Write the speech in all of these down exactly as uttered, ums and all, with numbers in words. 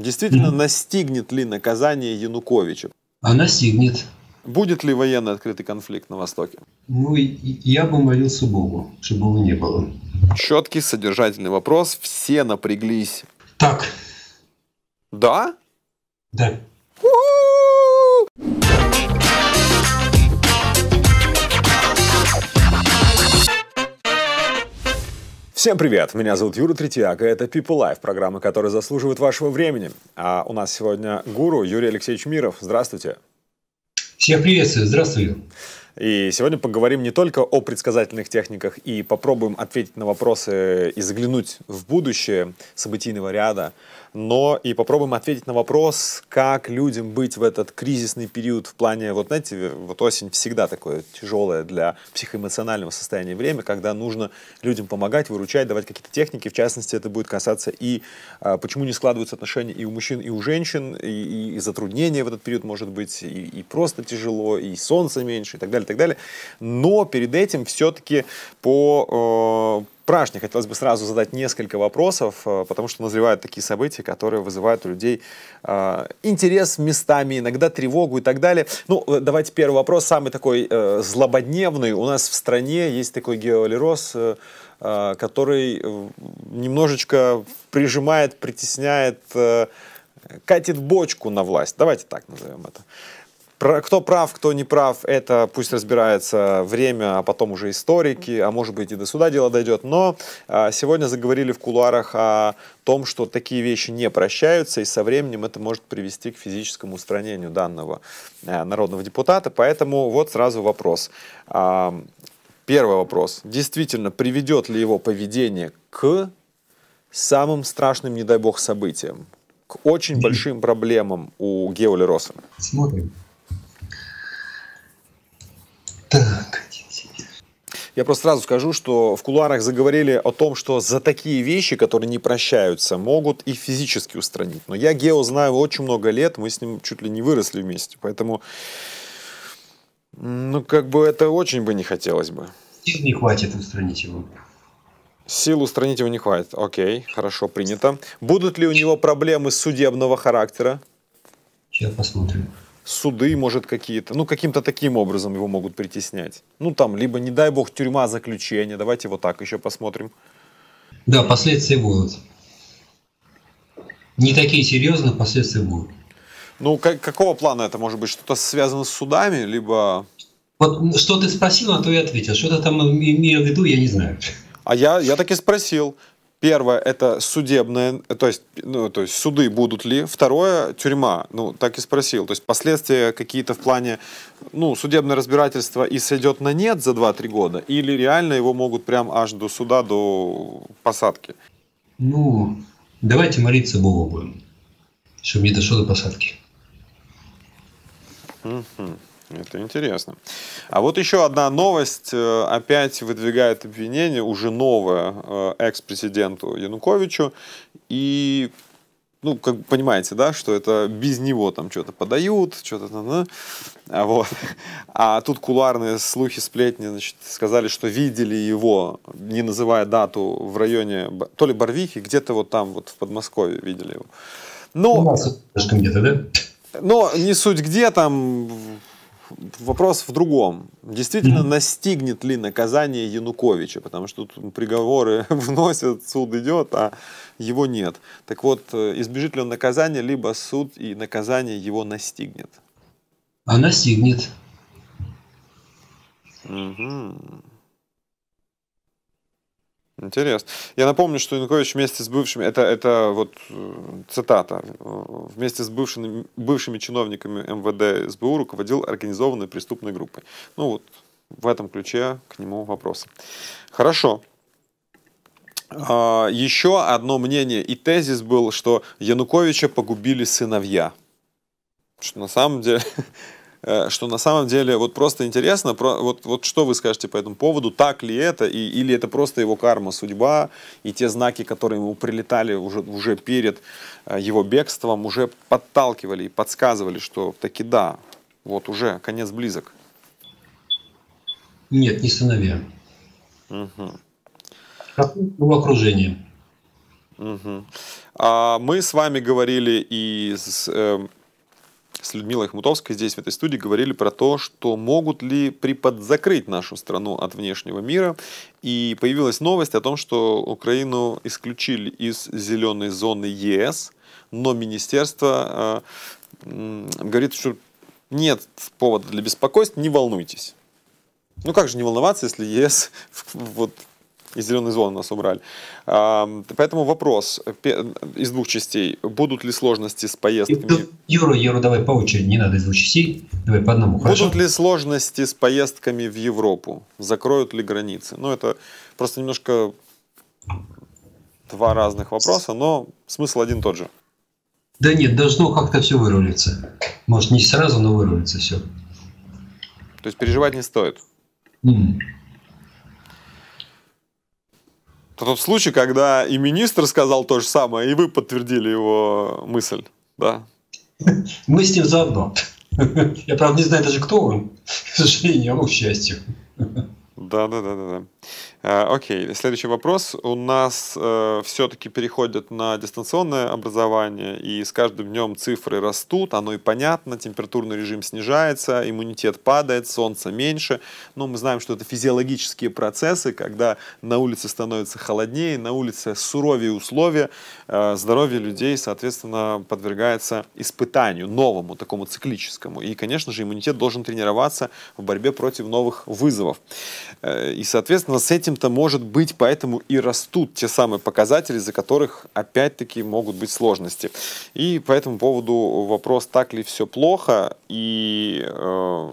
Действительно, настигнет ли наказание Януковича? А настигнет. Будет ли военный открытый конфликт на Востоке? Ну, я бы молился Богу, чтобы его не было. Четкий, содержательный вопрос. Все напряглись. Так. Да? Да. Всем привет! Меня зовут Юрий Третьяк, и это PeopleLife, программа, которая заслуживает вашего времени. А у нас сегодня гуру Юрий Алексеевич Миров. Здравствуйте! Всех приветствую! Здравствуй! И сегодня поговорим не только о предсказательных техниках и попробуем ответить на вопросы и заглянуть в будущее событийного ряда, но и попробуем ответить на вопрос, как людям быть в этот кризисный период в плане, вот знаете, вот осень всегда такое тяжелое для психоэмоционального состояния время, когда нужно людям помогать, выручать, давать какие-то техники, в частности, это будет касаться и а, почему не складываются отношения и у мужчин, и у женщин, и, и, и затруднения в этот период может быть, и, и просто тяжело, и солнца меньше, и так далее. И так далее. Но перед этим все-таки по э, прашне хотелось бы сразу задать несколько вопросов, э, потому что назревают такие события, которые вызывают у людей э, интерес местами, иногда тревогу и так далее. Ну, давайте первый вопрос, самый такой э, злободневный. У нас в стране есть такой Гео Лерос, э, э, который немножечко прижимает, притесняет, э, катит бочку на власть. Давайте так назовем это. Кто прав, кто не прав, это пусть разбирается время, а потом уже историки, а может быть и до суда дело дойдет. Но а, сегодня заговорили в кулуарах о том, что такие вещи не прощаются, и со временем это может привести к физическому устранению данного а, народного депутата. Поэтому вот сразу вопрос. А, первый вопрос. Действительно, приведет ли его поведение к самым страшным, не дай бог, событиям? К очень большим проблемам у Гео Лероса? Смотрим. Так. Я просто сразу скажу, что в кулуарах заговорили о том, что за такие вещи, которые не прощаются, могут и физически устранить. Но я Гео знаю очень много лет, мы с ним чуть ли не выросли вместе, поэтому, ну, как бы это очень бы не хотелось бы. Сил не хватит устранить его. Сил устранить его не хватит, окей, хорошо, принято. Будут ли у него проблемы судебного характера? Сейчас посмотрим. Суды, может, какие-то, ну, каким-то таким образом его могут притеснять. Ну, там, либо, не дай бог, тюрьма, заключение. Давайте вот так еще посмотрим. Да, последствия будут. Не такие серьезные, последствия будут. Ну, как, какого плана это может быть? Что-то связано с судами, либо... Вот что ты спросил, а то я ответил. Что-то там имею в виду, я не знаю. А я, я так и спросил. Первое – это судебное, то есть, ну, то есть суды будут ли. Второе – тюрьма. Ну, так и спросил. То есть последствия какие-то в плане, ну, судебное разбирательство и сойдет на нет за два-три года? Или реально его могут прям аж до суда, до посадки? Ну, давайте молиться Богу будем, чтобы не дошло до посадки. Угу. Это интересно. А вот еще одна новость. Опять выдвигает обвинение, уже новое, экс-президенту Януковичу. И, ну, как бы понимаете, да, что это без него там что-то подают, что-то... Вот. А тут кулуарные слухи, сплетни, значит, сказали, что видели его, не называя дату, в районе то ли Барвихи, где-то вот там, вот в Подмосковье видели его. Но... где-то, да? Но не суть где там... Вопрос в другом. Действительно, настигнет ли наказание Януковича? Потому что тут приговоры вносят, суд идет, а его нет. Так вот, избежит ли он наказания, либо суд и наказание его настигнет? А настигнет. Угу. Интересно. Я напомню, что Янукович вместе с бывшими, это, это вот цитата, вместе с бывшими, бывшими чиновниками МВД, СБУ руководил организованной преступной группой. Ну вот, в этом ключе к нему вопрос. Хорошо. А, еще одно мнение и тезис был, что Януковича погубили сыновья. Что на самом деле... Что на самом деле, вот просто интересно, про, вот, вот что вы скажете по этому поводу, так ли это, и, или это просто его карма, судьба, и те знаки, которые ему прилетали уже, уже перед его бегством, уже подталкивали и подсказывали, что таки да, вот уже конец близок. Нет, не сыновья. Угу. Как в окружении. Угу. А мы с вами говорили и с, э, с Людмилой Хмутовской здесь, в этой студии, говорили про то, что могут ли приподзакрыть нашу страну от внешнего мира. И появилась новость о том, что Украину исключили из зеленой зоны Е С, но министерство э, э, говорит, что нет повода для беспокойства, не волнуйтесь. Ну как же не волноваться, если Е С... вот, из зеленой зоны нас убрали. Поэтому вопрос из двух частей. Будут ли сложности с поездками... Юра, Юра, давай по очереди, не надо из двух частей. Давай по одному, хорошо? Будут ли сложности с поездками в Европу? Закроют ли границы? Ну, это просто немножко два разных вопроса, но смысл один тот же. Да нет, должно как-то все вырулиться. Может, не сразу, но вырулится все. То есть переживать не стоит? Mm. Это тот случай, когда и министр сказал то же самое, и вы подтвердили его мысль, да? Мы с ним заодно. Я, правда, не знаю даже, кто он, к сожалению, а к счастью. Да-да-да. Окей, следующий вопрос. У нас э, все-таки переходят на дистанционное образование, и с каждым днем цифры растут, оно и понятно, температурный режим снижается, иммунитет падает, солнца меньше. Но мы знаем, что это физиологические процессы, когда на улице становится холоднее, на улице суровее условия, э, здоровье людей, соответственно, подвергается испытанию, новому, такому циклическому. И, конечно же, иммунитет должен тренироваться в борьбе против новых вызовов. И, соответственно, с этим-то, может быть, поэтому и растут те самые показатели, из-за которых, опять-таки, могут быть сложности. И по этому поводу вопрос, так ли все плохо, и э,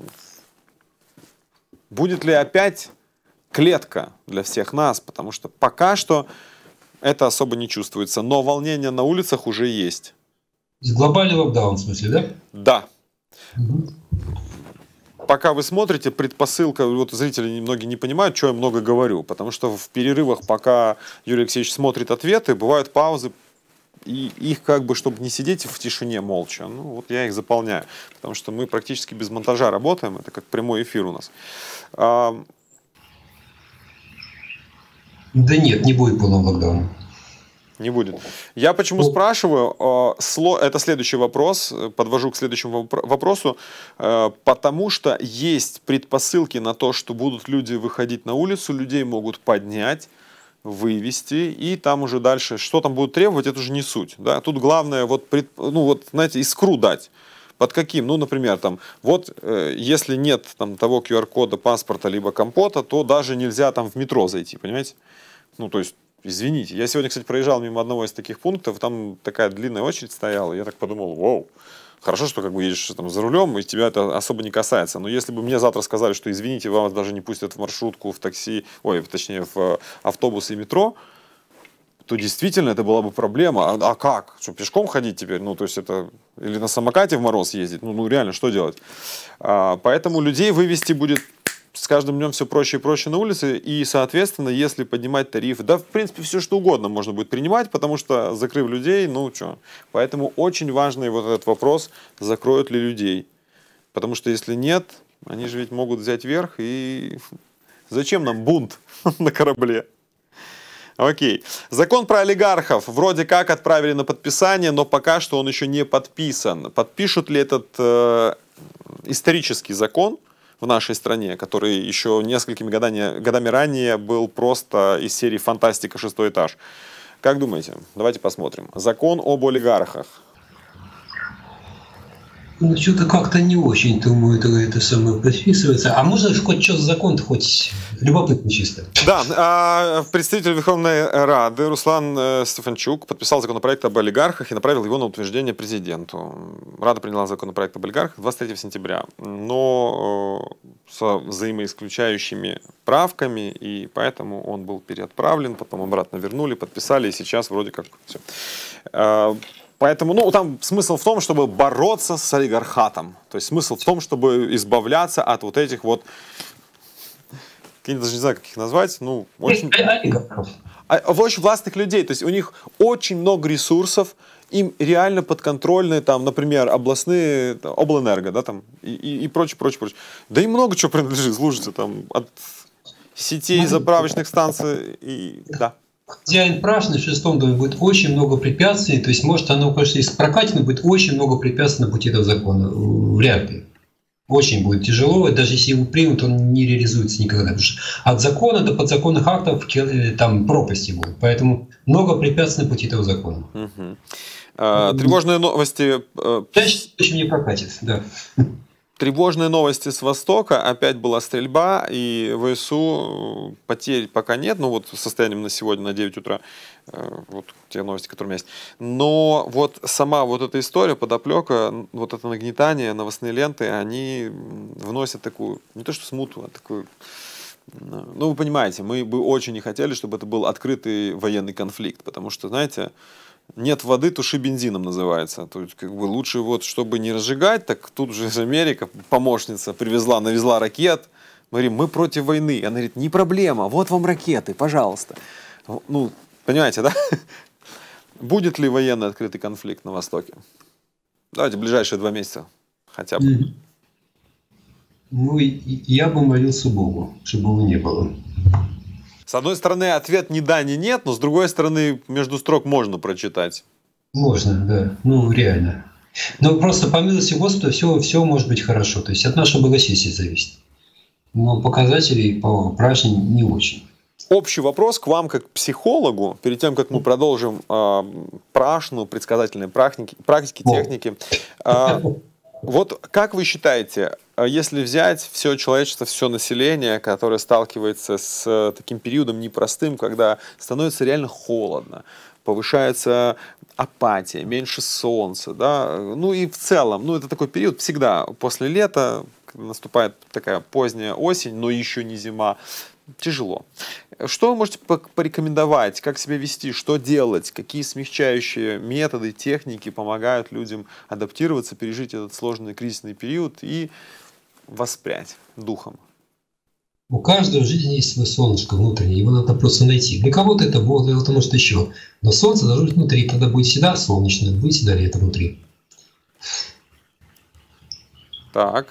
будет ли опять клетка для всех нас, потому что пока что это особо не чувствуется, но волнение на улицах уже есть. Глобальный локдаун, в смысле, да? Да. Угу. Пока вы смотрите, предпосылка, вот зрители многие не понимают, что я много говорю, потому что в перерывах, пока Юрий Алексеевич смотрит ответы, бывают паузы, и их как бы, чтобы не сидеть в тишине молча, ну вот я их заполняю, потому что мы практически без монтажа работаем, это как прямой эфир у нас. А... Да нет, не будет полного локдауна. Не будет. Я почему спрашиваю, это следующий вопрос, подвожу к следующему вопросу, потому что есть предпосылки на то, что будут люди выходить на улицу, людей могут поднять, вывести, и там уже дальше, что там будут требовать, это уже не суть. Да? Тут главное, вот, ну, вот, знаете, искру дать. Под каким? Ну, например, там, вот э, если нет там, того ку эр кода, паспорта, либо компота, то даже нельзя там в метро зайти, понимаете? Ну, то есть, извините, я сегодня, кстати, проезжал мимо одного из таких пунктов, там такая длинная очередь стояла, я так подумал, вау, хорошо, что как бы едешь там за рулем, и тебя это особо не касается, но если бы мне завтра сказали, что извините, вам даже не пустят в маршрутку, в такси, ой, точнее, в автобус и метро, то действительно это была бы проблема, а, а как, что, пешком ходить теперь, ну, то есть это, или на самокате в мороз ездить, ну, ну реально, что делать, а, поэтому людей вывести будет... С каждым днем все проще и проще на улице, и, соответственно, если поднимать тарифы, да, в принципе, все что угодно можно будет принимать, потому что, закрыв людей, ну, что. Поэтому очень важный вот этот вопрос, закроют ли людей. Потому что, если нет, они же ведь могут взять верх, и зачем нам бунт на корабле? Окей. Закон про олигархов вроде как отправили на подписание, но пока что он еще не подписан. Подпишут ли этот э, исторический закон в нашей стране, который еще несколькими годами, годами ранее был просто из серии «Фантастика. Шестой этаж». Как думаете? Давайте посмотрим. Закон об олигархах. Ну, что-то как-то не очень, думаю, это, это самое подписывается. А можно хоть что-то закон-то, хоть любопытно чисто? Да, представитель Верховной Рады Руслан Стефанчук подписал законопроект об олигархах и направил его на утверждение президенту. Рада приняла законопроект об олигархах двадцать третьего сентября, но со взаимоисключающими правками, и поэтому он был переотправлен, потом обратно вернули, подписали, и сейчас вроде как все. Поэтому, ну, там смысл в том, чтобы бороться с олигархатом. То есть смысл в том, чтобы избавляться от вот этих вот, я даже не знаю, как их назвать, ну, очень, очень властных людей. То есть у них очень много ресурсов, им реально подконтрольны, там, например, областные, там, облэнерго, да, там, и, и, и прочее, прочее, прочее. Да и много чего принадлежит, слушайте, там, от сетей заправочных станций, и, да. хозяин прашны в шестом доме будет очень много препятствий, то есть может оно, конечно, если прокатено, будет очень много препятствий на пути этого закона, вряд ли. Очень будет тяжело, и даже если его примут, он не реализуется никогда, потому что от закона до подзаконных актов там пропасти будут, поэтому много препятствий на пути этого закона. Угу. А, тревожные новости... Дальше очень не прокатит, да. Тревожные новости с Востока. Опять была стрельба, и ВСУ потерь пока нет. Ну вот состоянием на сегодня, на девять утра, вот те новости, которые у меня есть. Но вот сама вот эта история, подоплека, вот это нагнетание, новостные ленты, они вносят такую, не то что смуту, а такую... Ну вы понимаете, мы бы очень не хотели, чтобы это был открытый военный конфликт, потому что, знаете... Нет воды, туши бензином называется. Тут как бы лучше вот, чтобы не разжигать, так тут же Америка, помощница, привезла, навезла ракет. Мы говорим, мы против войны. И она говорит, не проблема, вот вам ракеты, пожалуйста. Ну, понимаете, да? Будет ли военный открытый конфликт на Востоке? Давайте ближайшие два месяца хотя бы. Ну, я бы молился Богу, чтобы его не было. С одной стороны, ответ ни да, ни нет, но с другой стороны, между строк можно прочитать. Можно, да. Ну, реально. Но просто по милости Господа все, все может быть хорошо. То есть от нашего благочестия зависит. Но показателей по прашне не очень. Общий вопрос к вам как к психологу. Перед тем, как мы продолжим э, прашну, предсказательные практики, практики техники. Э, вот как вы считаете... Если взять все человечество, все население, которое сталкивается с таким периодом непростым, когда становится реально холодно, повышается апатия, меньше солнца, да, ну и в целом, ну это такой период всегда после лета, наступает такая поздняя осень, но еще не зима, тяжело. Что вы можете порекомендовать, как себя вести, что делать, какие смягчающие методы, техники помогают людям адаптироваться, пережить этот сложный кризисный период и... воспрять духом? У каждого в жизни есть свое солнышко внутреннее, его надо просто найти. Для кого-то это Бог, для кого-то может еще. Но солнце должно быть внутри, тогда будет всегда солнечное, будет всегда лето внутри. Так,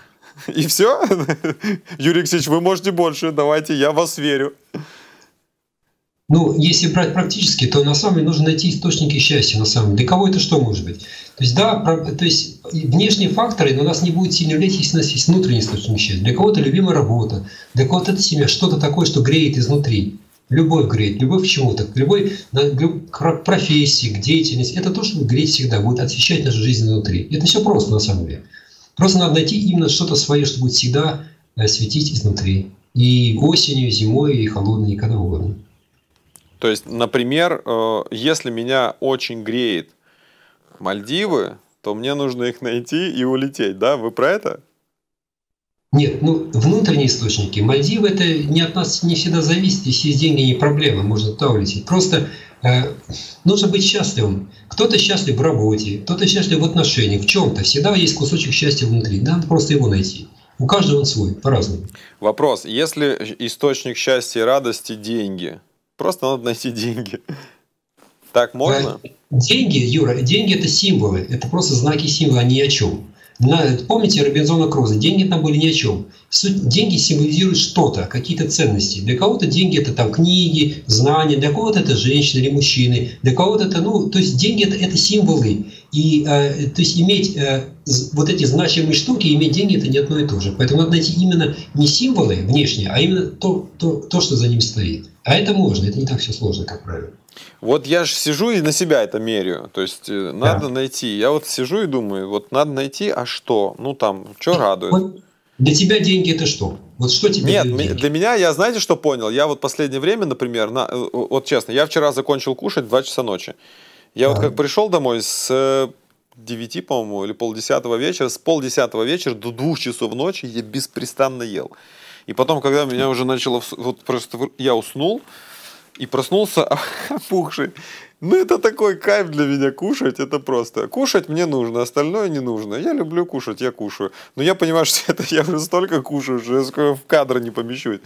и все? Юрий Алексеевич, вы можете больше, давайте, я вас верю. Ну, если брать практически, то на самом деле нужно найти источники счастья. На самом деле. Для кого это что может быть? То есть, да, про, то есть внешние факторы на нас не будут сильно влиять, если у нас есть внутренние источники счастья. Для кого-то любимая работа, для кого-то это семья, что-то такое, что греет изнутри. Любовь греет, любовь к чему-то, к любой к профессии, к деятельности. Это то, что греет всегда, будет освещать нашу жизнь внутри. Это все просто на самом деле. Просто надо найти именно что-то свое, что будет всегда светить изнутри. И осенью, и зимой, и холодной, и когда угодно. То есть, например, если меня очень греет Мальдивы, то мне нужно их найти и улететь, да? Вы про это? Нет, ну, внутренние источники. Мальдивы это не от нас не всегда зависит, если деньги не проблема, можно туда улететь. Просто э, нужно быть счастливым. Кто-то счастлив в работе, кто-то счастлив в отношениях, в чем-то. Всегда есть кусочек счастья внутри, надо просто его найти. У каждого он свой, по-разному. Вопрос, если источник счастья и радости – деньги, просто надо найти деньги. Так можно? Деньги, Юра, деньги это символы. Это просто знаки символа, они ни о чем. Помните Робинзона Круза? Деньги там были ни о чем. Суть, деньги символизируют что-то, какие-то ценности. Для кого-то деньги это там книги, знания, для кого-то это женщины или мужчины, для кого-то это, ну, то есть деньги это, это символы. И э, то есть иметь э, вот эти значимые штуки, иметь деньги это не одно и то же. Поэтому надо найти именно не символы внешние, а именно то, то, то что за ним стоит. А это можно, это не так все сложно, как правило. Вот я же сижу и на себя это меряю, то есть надо да. найти. Я вот сижу и думаю, вот надо найти, а что? Ну там, что радует? Вот для тебя деньги это что? Вот что тебе Нет, деньги? Для меня, я знаете, что понял? Я вот последнее время, например, на, вот честно, я вчера закончил кушать в два часа ночи. Я да. вот как пришел домой с девяти, по-моему, или полдесятого вечера, с полдесятого вечера до двух часов ночи я беспрестанно ел. И потом, когда меня уже начало... Вот просто я уснул и проснулся опухший. Ну, это такой кайф для меня кушать. Это просто. Кушать мне нужно, остальное не нужно. Я люблю кушать, я кушаю. Но я понимаю, что это я уже столько кушаю, что я в кадр не помещусь.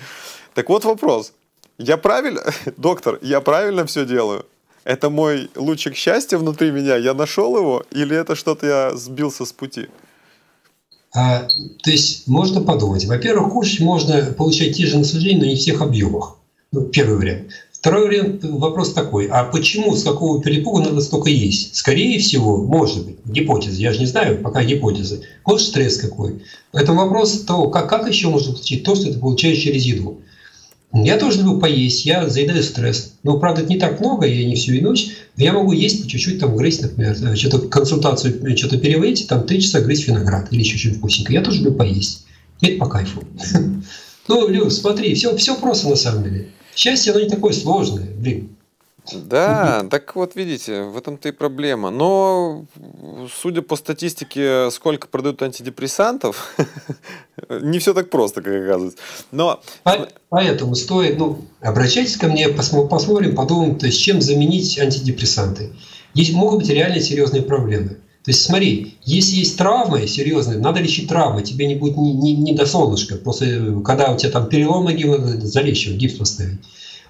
Так вот вопрос. Я правильно... Доктор, я правильно все делаю? Это мой лучик счастья внутри меня? Я нашел его? Или это что-то я сбился с пути? А, то есть можно подумать. Во-первых, кушать можно получать те же наслаждения, но не в всех объемах. Ну, первый вариант. Второй вариант, вопрос такой, а почему, с какого перепугу надо столько есть? Скорее всего, может быть, гипотеза, я же не знаю, пока гипотезы, может стресс какой. Это вопрос того, как, как еще можно получить то, что ты получаешь через еду. Я тоже люблю поесть, я заедаю стресс. Но, правда, это не так много, я не всю и ночь, но я могу есть по чуть-чуть, там, грызть, например, что-то консультацию, что-то переводить, там, три часа грызть виноград или еще что-нибудь вкусненькое. Я тоже люблю поесть. Это по кайфу. Ну, Лю, смотри, все, все просто на самом деле. Счастье, оно не такое сложное, блин. Да, угу. Так вот видите, в этом-то и проблема. Но, судя по статистике, сколько продают антидепрессантов, не все так просто, как оказывается. Но... Поэтому стоит, ну, обращайтесь ко мне, посмотрим, подумаем, то есть, чем заменить антидепрессанты. Есть, могут быть реально серьезные проблемы. То есть смотри, если есть травмы серьезные, надо лечить травмы, тебе не будет ни, ни, ни до солнышка, просто когда у тебя там перелом ноги, залечь его, гипс поставить.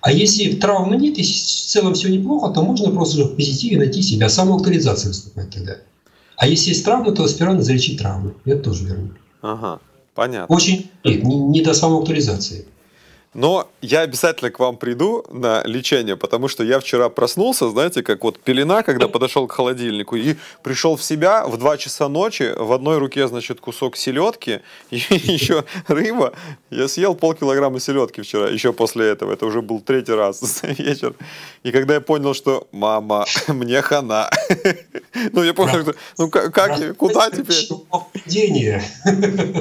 А если травмы нет, если в целом все неплохо, то можно просто уже в позитиве найти себя, самоактуализация выступает тогда. А если есть травмы, то сперва надо залечить травмы, это тоже верно. Ага, понятно. Очень нет, не, не до самоактуализации. Но я обязательно к вам приду на лечение, потому что я вчера проснулся, знаете, как вот пелена, когда подошел к холодильнику и пришел в себя в два часа ночи, в одной руке, значит, кусок селедки и еще рыба. Я съел полкилограмма селедки вчера, еще после этого, это уже был третий раз за вечер. И когда я понял, что мама, мне хана. Ну, я понял, что, ну, как, куда теперь?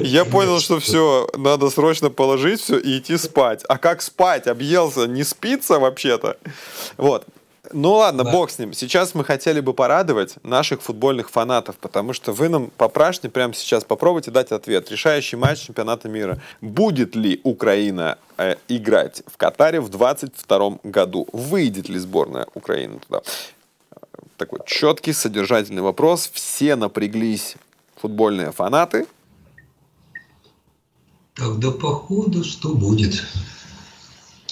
Я понял, что все, надо срочно положить все и идти спать. А как спать? Объелся, не спится вообще-то. Вот. Ну ладно, да. Бог с ним. Сейчас мы хотели бы порадовать наших футбольных фанатов, потому что вы нам по прашне прямо сейчас попробуйте дать ответ. Решающий матч чемпионата мира. Будет ли Украина э, играть в Катаре в двадцать втором году? Выйдет ли сборная Украины туда? Такой четкий, содержательный вопрос. Все напряглись футбольные фанаты. Тогда походу, что будет.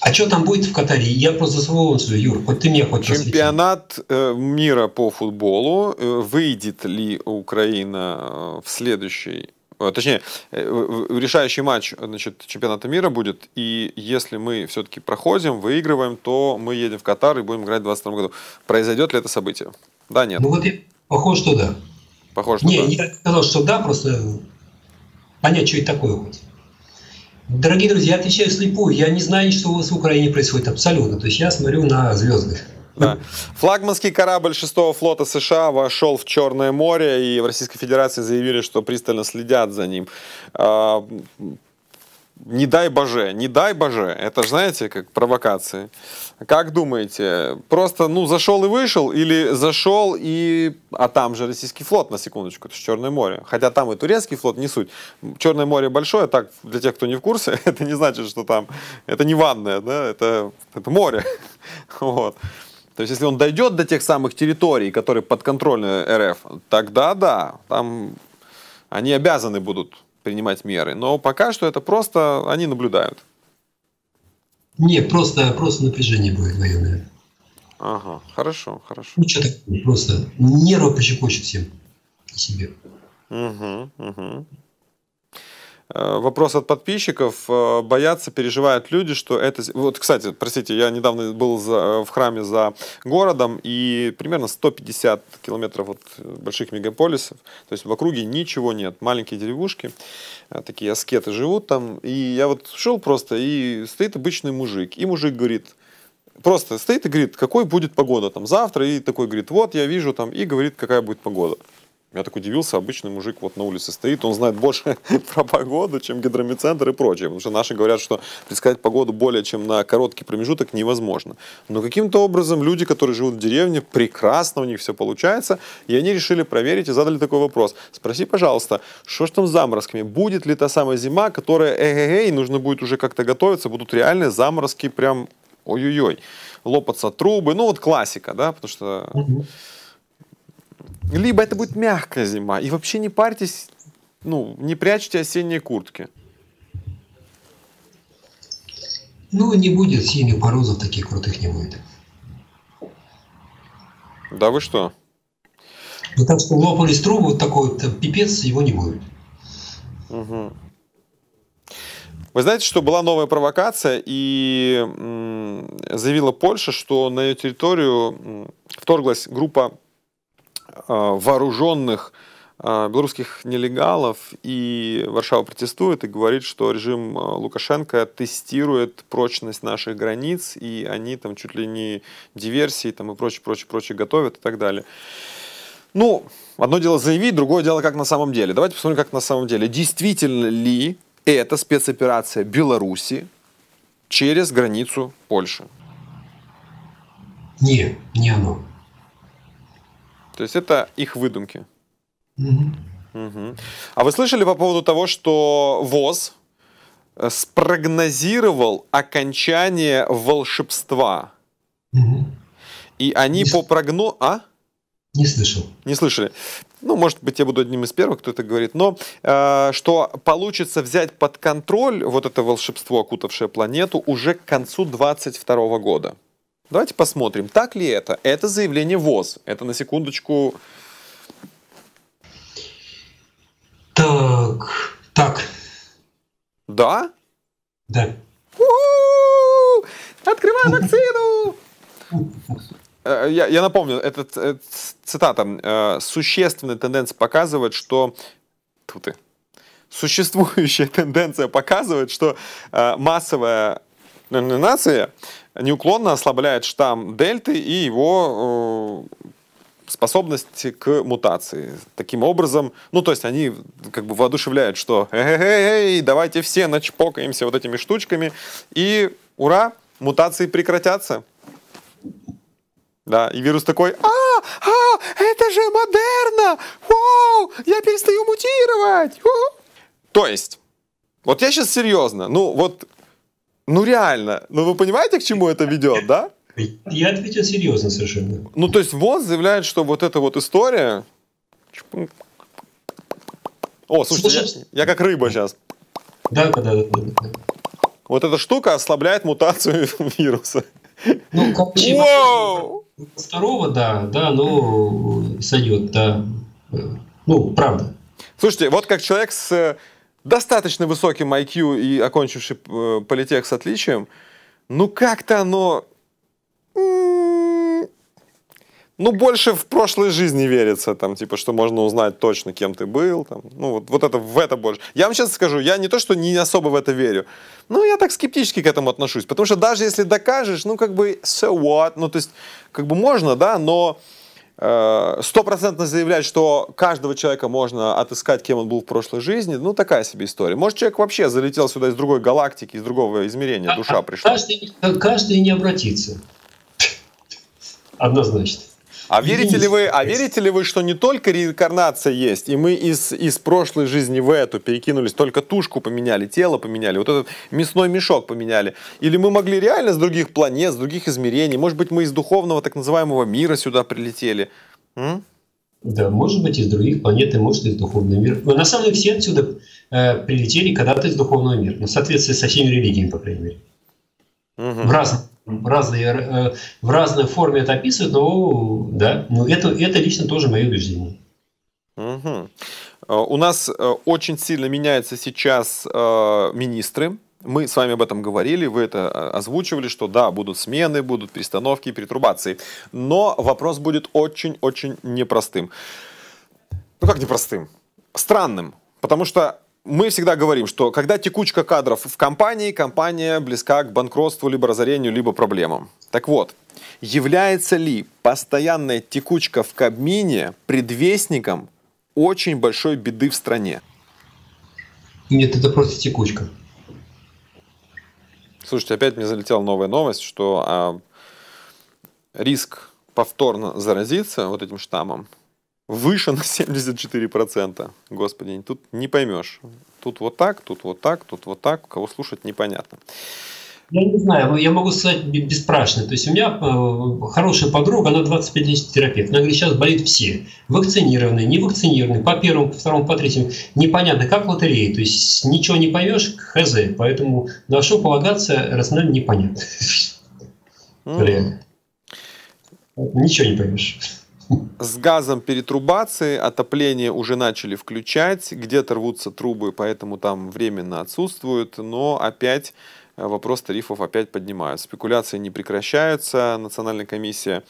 А что там будет в Катаре? Я просто за словом свою, Юр, хоть ты мне хоть просвети. Чемпионат мира по футболу. Выйдет ли Украина в следующий... Точнее, решающий матч, значит, чемпионата мира будет. И если мы все-таки проходим, выигрываем, то мы едем в Катар и будем играть в двадцать втором году. Произойдет ли это событие? Да, нет? Ну вот я... Похоже, что да. Похоже, что не, да. Не, я сказал, что да, просто понять, что это такое хоть. Дорогие друзья, я отвечаю слепую. Я не знаю, что у вас в Украине происходит абсолютно. То есть я смотрю на звезды. Да. Флагманский корабль шестого флота США вошел в Черное море, и в Российской Федерации заявили, что пристально следят за ним. А, не дай боже, не дай боже. Это же, знаете, как провокации. Как думаете, просто ну зашел и вышел, или зашел и... А там же российский флот, на секундочку, это же Черное море. Хотя там и турецкий флот, не суть. Черное море большое, так, для тех, кто не в курсе, это не значит, что там... Это не ванная, да, это, это море. Вот. То есть, если он дойдет до тех самых территорий, которые подконтрольны РФ, тогда да, там они обязаны будут принимать меры. Но пока что это просто они наблюдают. Не, просто, просто напряжение будет военное. Ага, хорошо, хорошо. Ну, что такое, просто нервы пощекочут всем и себе. Угу, угу. Вопрос от подписчиков. Боятся, переживают люди, что это... Вот, кстати, простите, я недавно был за, в храме за городом, и примерно сто пятьдесят километров от больших мегаполисов, то есть в округе ничего нет, маленькие деревушки, такие аскеты живут там, и я вот шел просто, и стоит обычный мужик, и мужик говорит... Просто стоит и говорит, какой будет погода там завтра, и такой говорит, вот я вижу там, и говорит, какая будет погода. Я так удивился, обычный мужик вот на улице стоит, он знает больше про погоду, чем гидромедцентр и прочее. Потому что наши говорят, что предсказать погоду более чем на короткий промежуток невозможно. Но каким-то образом люди, которые живут в деревне, прекрасно у них все получается. И они решили проверить и задали такой вопрос. Спроси, пожалуйста, что ж там с заморозками? Будет ли та самая зима, которая эй-эй-эй, нужно будет уже как-то готовиться, будут реальные заморозки прям ой-ой-ой. Лопаться трубы, ну вот классика, да, потому что... Либо это будет мягкая зима, и вообще не парьтесь, ну, не прячьте осенние куртки. Ну, не будет сильных морозов, таких крутых не будет. Да вы что? Ну, так что лопались трубы, вот такой вот пипец, его не будет. Угу. Вы знаете, что была новая провокация, и заявила Польша, что на ее территорию вторглась группа вооруженных белорусских нелегалов, и Варшава протестует и говорит, что режим Лукашенко тестирует прочность наших границ, и они там чуть ли не диверсии там, и прочее, прочее, прочее готовят и так далее. Ну, одно дело заявить, другое дело как на самом деле. Давайте посмотрим, как на самом деле. Действительно ли это спецоперация Беларуси через границу Польши? Не, не оно. То есть это их выдумки? Угу. Угу. А вы слышали по поводу того, что ВОЗ спрогнозировал окончание волшебства? Угу. И они не по прогнозу... А? Не слышал. Не слышали. Ну, может быть, я буду одним из первых, кто это говорит. Но э, что получится взять под контроль вот это волшебство, окутавшее планету, уже к концу две тысячи двадцать второго года. Давайте посмотрим, так ли это. Это заявление ВОЗ. Это на секундочку... Так, так. Да? Да. У-у-у! Открываем вакцину! Я, я напомню, это, это цитата. Существенная тенденция показывает, что... Тут и. Существующая тенденция показывает, что массовая нация неуклонно ослабляет штамм Дельты и его... способность к мутации. Таким образом, ну, то есть они как бы воодушевляют, что эй, давайте все начпокаемся вот этими штучками, и ура, мутации прекратятся. Да, и вирус такой, а, а, это же модерно, вау, я перестаю мутировать. У-у-у. То есть, вот я сейчас серьезно, ну, вот, ну, реально, ну, вы понимаете, к чему это ведет, да? Я ответил серьезно совершенно. Ну, то есть ВОЗ заявляет, что вот эта вот история... О, слушайте, Слушай... я, я как рыба сейчас. Да, да, да, да, да. Вот эта штука ослабляет мутацию вируса. Ну, как второго, да, да, ну, сойдет, да. Ну, правда. Слушайте, вот как человек с достаточно высоким ай кью и окончивший политех с отличием, ну, как-то оно... Ну, больше в прошлой жизни верится, там, типа, что можно узнать точно, кем ты был, там, ну, вот, вот это, в это больше. Я вам сейчас скажу, я не то, что не особо в это верю, но я так скептически к этому отношусь, потому что даже если докажешь, ну, как бы, so what, ну, то есть, как бы можно, да, но стопроцентно заявлять, что каждого человека можно отыскать, кем он был в прошлой жизни, ну, такая себе история. Может, человек вообще залетел сюда из другой галактики, из другого измерения, душа а, пришла. Каждый, каждый не обратится. Однозначно. А верите ли вы, а верите ли вы, что не только реинкарнация есть, и мы из, из прошлой жизни в эту перекинулись, только тушку поменяли, тело поменяли, вот этот мясной мешок поменяли? Или мы могли реально с других планет, с других измерений, может быть, мы из духовного так называемого мира сюда прилетели? М? Да, может быть, из других планет, и может, из духовного мира. Но на самом деле все отсюда э, прилетели когда-то из духовного мира, ну, в соответствии со всеми религиями, по крайней мере. Угу. В разных. В разной, в разной форме это описывают, но да, но это, это лично тоже мое убеждение. Угу. У нас очень сильно меняются сейчас министры. Мы с вами об этом говорили, вы это озвучивали, что да, будут смены, будут перестановки, перетрубации. Но вопрос будет очень-очень непростым. Ну как непростым? Странным. Потому что мы всегда говорим, что когда текучка кадров в компании, компания близка к банкротству, либо разорению, либо проблемам. Так вот, является ли постоянная текучка в Кабмине предвестником очень большой беды в стране? Нет, это просто текучка. Слушайте, опять мне залетела новая новость, что а, риск повторно заразиться вот этим штаммом выше на семьдесят четыре процента. Господи, тут не поймешь. Тут вот так, тут вот так, тут вот так. Кого слушать, непонятно. Я не знаю, я могу сказать беспрашно. То есть у меня хорошая подруга, она двадцатипятилетний терапевт. Она говорит, сейчас болеют все. Вакцинированные, невакцинированные, по первому, по второму, по третьему. Непонятно, как лотерея. То есть ничего не поймешь, хз. Поэтому на что полагаться, рационально непонятно. Ничего не поймешь. С газом перетрубации, отопление уже начали включать, где-то рвутся трубы, поэтому там временно отсутствуют, но опять вопрос тарифов опять поднимается. Спекуляции не прекращаются, национальная комиссия,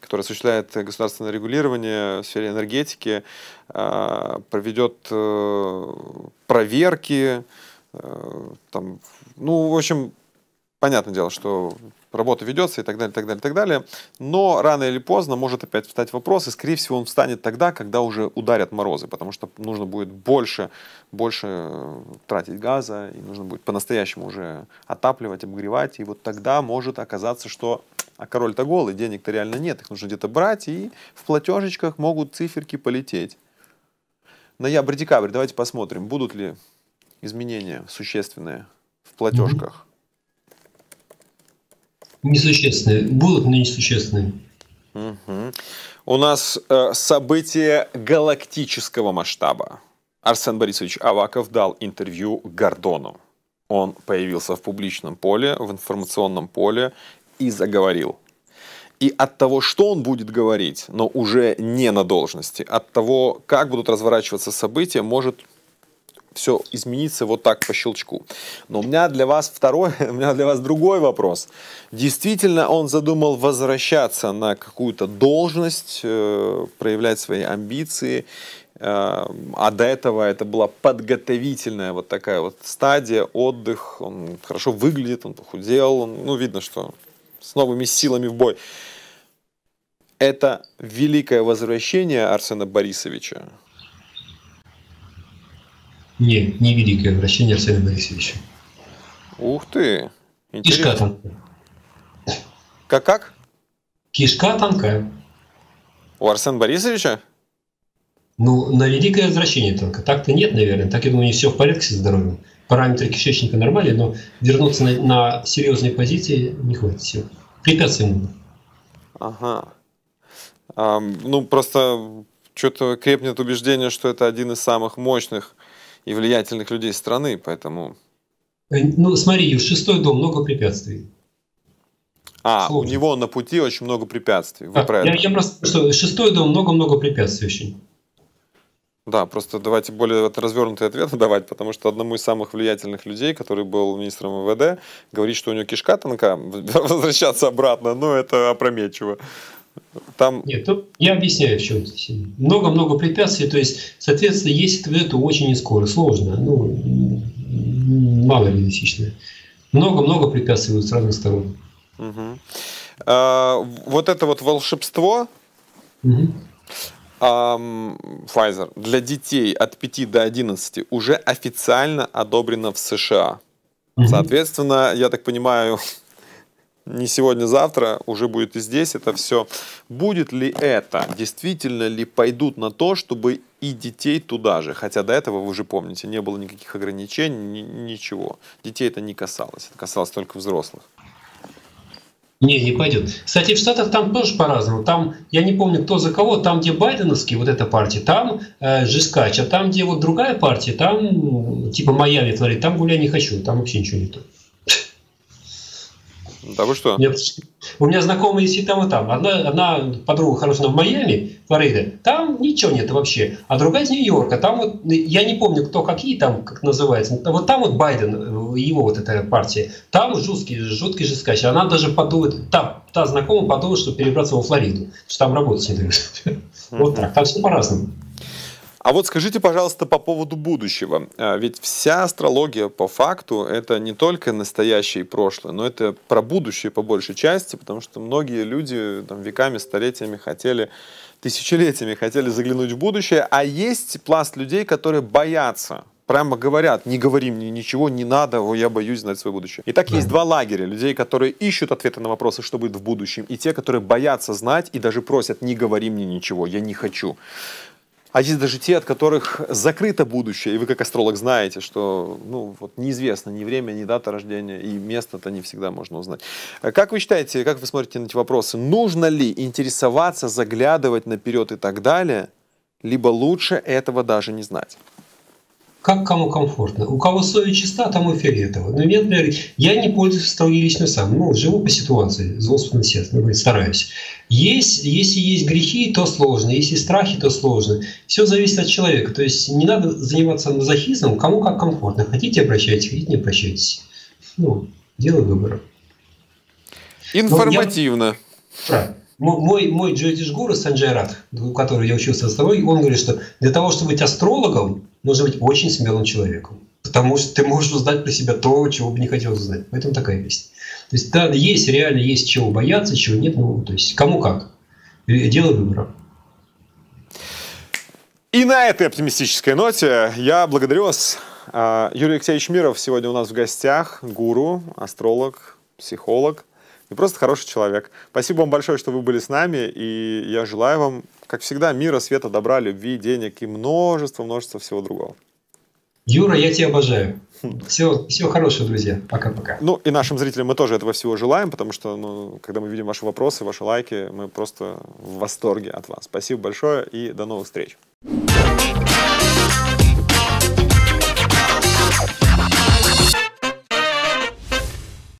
которая осуществляет государственное регулирование в сфере энергетики, проведет проверки, там, ну, в общем, понятное дело, что работа ведется и так далее, так далее, так далее. Но рано или поздно может опять встать вопрос, и, скорее всего, он встанет тогда, когда уже ударят морозы, потому что нужно будет больше, больше тратить газа, и нужно будет по-настоящему уже отапливать, обогревать, и вот тогда может оказаться, что а король-то голый, денег-то реально нет, их нужно где-то брать, и в платежечках могут циферки полететь. Ноябрь-декабрь, давайте посмотрим, будут ли изменения существенные в платежках. Несущественные. Будут, но несущественные. Угу. У нас э, событие галактического масштаба. Арсен Борисович Аваков дал интервью Гордону. Он появился в публичном поле, в информационном поле и заговорил. И от того, что он будет говорить, но уже не на должности, от того, как будут разворачиваться события, может все изменится вот так по щелчку. Но у меня для вас второй, у меня для вас другой вопрос. Действительно, он задумал возвращаться на какую-то должность, э, проявлять свои амбиции, э, а до этого это была подготовительная вот такая вот стадия, отдых, он хорошо выглядит, он похудел, он, ну, видно, что с новыми силами в бой. Это великое возвращение Арсена Борисовича. Нет, не великое обращение Арсена Борисовича. Ух ты! Интересно. Кишка тонкая. Как-как? Кишка тонкая. У Арсена Борисовича? Ну, на великое возвращение только. Так-то нет, наверное. Так, я думаю, не все в порядке со здоровьем. Параметры кишечника нормальные, но вернуться на, на серьезные позиции не хватит сил. Препятствий много. Ага. А, ну, просто что-то крепнет убеждение, что это один из самых мощных и влиятельных людей страны, поэтому... Ну, смотри, в шестой дом много препятствий. А, сложно. У него на пути очень много препятствий. Вы а, я, я просто... Что, шестой дом много-много препятствий очень. Да, просто давайте более развернутые ответы давать, потому что одному из самых влиятельных людей, который был министром МВД, говорить, что у него кишка тонка, возвращаться обратно, ну, это опрометчиво. Там... Нет, я объясняю, в чем здесь. Много-много препятствий, то есть, соответственно, есть ответ очень не скоро, сложно, ну, малореалистично. Много-много препятствий с разных сторон. Угу. А, вот это вот волшебство, угу. а, Pfizer, для детей от пяти до одиннадцати уже официально одобрено в США. Угу. Соответственно, я так понимаю... Не сегодня, завтра уже будет и здесь это все. Будет ли это? Действительно ли пойдут на то, чтобы и детей туда же? Хотя до этого, вы же помните, не было никаких ограничений, ничего. Детей это не касалось. Это касалось только взрослых. Не, не пойдет. Кстати, в Штатах там тоже по-разному. Там, я не помню, кто за кого, там, где байденовские, вот эта партия, там э, Жискач, а там, где вот другая партия, там, типа Майами, Флорида, там гулять не хочу, там вообще ничего не то. Да вы что? Нет. У меня знакомые есть и там, и там. Одна, одна подруга хорошая в Майами, Флорида, там ничего нет вообще. А другая из Нью-Йорка, там вот, я не помню, кто какие там, как называется. Вот там вот Байден, его вот эта партия, там жуткий, жуткий же скач. Она даже подумает, та, та знакомая подумала, что перебраться во Флориду, что там работать не дают. Вот так, там все по-разному. А вот скажите, пожалуйста, по поводу будущего. Ведь вся астрология, по факту, это не только настоящее и прошлое, но это про будущее по большей части, потому что многие люди там, веками, столетиями хотели, тысячелетиями хотели заглянуть в будущее, а есть пласт людей, которые боятся. Прямо говорят, не говори мне ничего, не надо, я боюсь знать свое будущее. Итак, да. Есть два лагеря людей, которые ищут ответы на вопросы, что будет в будущем, и те, которые боятся знать и даже просят, не говори мне ничего, я не хочу. А есть даже те, от которых закрыто будущее, и вы как астролог знаете, что ну, вот неизвестно ни время, ни дата рождения, и место-то не всегда можно узнать. Как вы считаете, как вы смотрите на эти вопросы, нужно ли интересоваться, заглядывать наперед и так далее, либо лучше этого даже не знать? Как кому комфортно. У кого совесть чиста, тому фиолетово. Но нет, например, я не пользуюсь астрологией лично сам. Ну, живу по ситуации, с Господом сердцем, стараюсь. Есть, если есть грехи, то сложно. Если страхи, то сложно. Все зависит от человека. То есть не надо заниматься мазохизмом, кому как комфортно. Хотите — обращайтесь, хотите — не обращайтесь. Ну, дело выбора. Информативно. Я... Мой, мой джйотиш-гуру Санджай Ратха, у которого я учился астрологии, он говорит, что для того, чтобы быть астрологом, нужно быть очень смелым человеком. Потому что ты можешь узнать про себя то, чего бы не хотелось узнать. Поэтому такая есть. То есть, да, есть, реально есть чего бояться, чего нет. Ну, то есть, кому как. Дело выбора. И на этой оптимистической ноте я благодарю вас. Юрий Алексеевич Миров сегодня у нас в гостях. Гуру, астролог, психолог. И просто хороший человек. Спасибо вам большое, что вы были с нами. И я желаю вам, как всегда, мира, света, добра, любви, денег и множества-множества всего другого. Юра, я тебя обожаю. Всего, всего хорошего, друзья. Пока-пока. Ну, и нашим зрителям мы тоже этого всего желаем, потому что, ну, когда мы видим ваши вопросы, ваши лайки, мы просто в восторге от вас. Спасибо большое и до новых встреч.